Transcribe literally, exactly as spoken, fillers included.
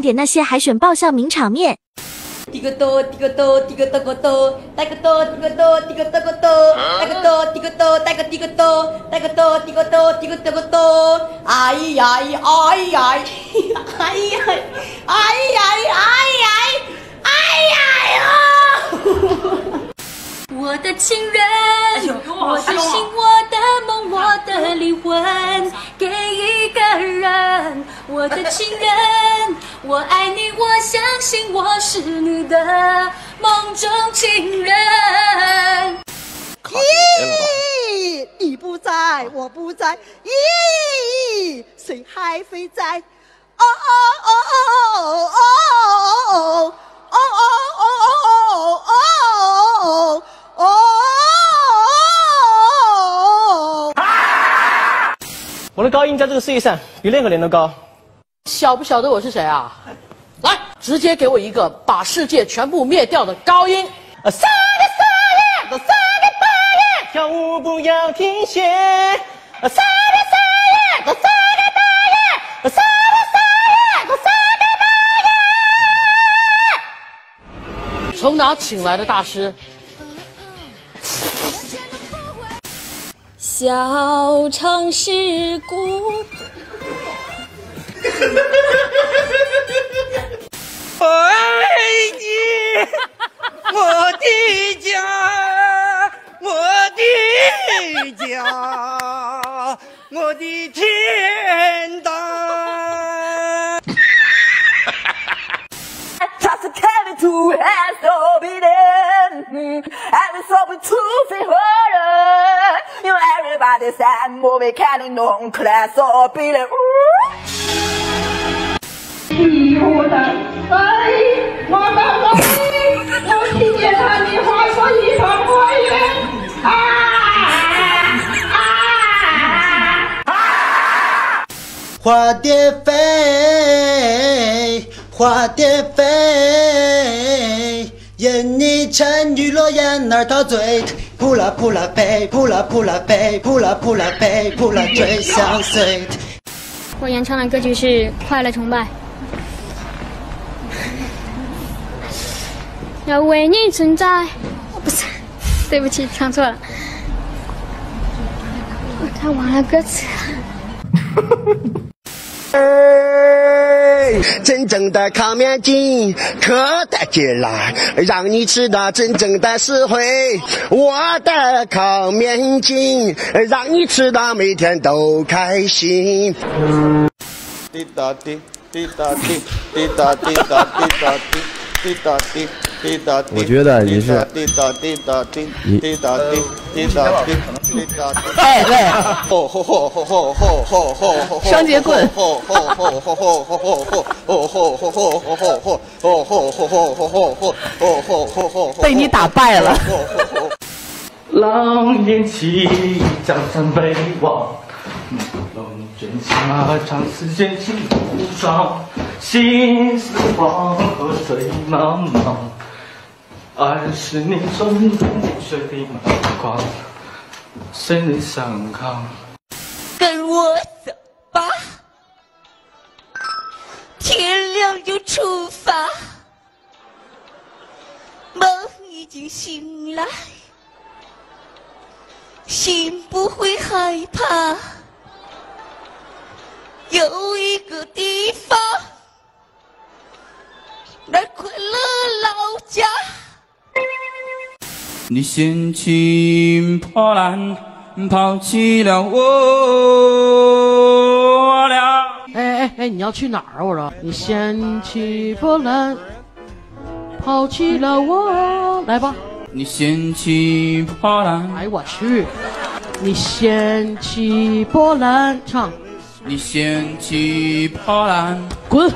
点那些海选爆笑名场面。 滴个哆，滴个哆，滴个哆个哆，哒个哆，滴个哆，滴个哆个哆，哒个哆，滴个哆，哒个滴个哆，哒个哆，滴个哆，滴个哆个哆，哎呀哎呀哎呀哎呀哎呀哎呀哎呀哟！我的情人，我的心，我的梦，我的灵魂，给一个人。我的情人。 我爱你，我相信我是你的梦中情人。咦，你不在，我不在。咦，谁还飞在？哦哦哦哦哦哦哦哦哦哦哦哦哦！啊！我的高音在这个世界上比任何人都高。 晓不晓得我是谁啊？来，直接给我一个把世界全部灭掉的高音。啊，撒呀撒呀，撒呀撒呀，跳舞不要停歇。啊，撒呀撒呀，撒呀撒呀，撒呀撒呀，撒呀撒呀。从哪请来的大师？小城市故。 我爱你，我的家，我的家，我的天堂。你我的爱，我的梦，我听见他的话说一声我愿啊啊啊！花蝶飞，花蝶飞，任你沉鱼落雁而陶醉。扑啦扑啦飞，扑啦扑啦飞，扑啦扑啦飞，扑啦追相随。我演唱的歌曲是《快乐崇拜》。 要为你存在，不是，对不起，唱错了。我看完了歌词。真正的烤面筋可带劲啦，让你吃到真正的实惠。我的烤面筋，让你吃到每天都开心。滴答滴，滴答滴，滴答滴答滴答滴，滴答滴。 我觉得你是，你，哎对，吼吼吼吼吼吼吼吼，双截棍，吼吼吼吼吼吼吼吼吼吼吼吼吼吼，被你打败了。狼烟起，江山北望，龙卷下，长思剑气无双，心似黄河水茫茫。 爱是你终于水的目光，谁能反抗？跟我走吧，天亮就出发。梦已经醒来，心不会害怕。有一个地方，那快乐老家。 你掀起波澜，抛弃了我俩。哎哎哎，你要去哪儿啊？我说，你掀起波澜，抛弃了我。来吧。你掀起波澜。哎我去。你掀起波澜，唱。你掀起波澜，滚。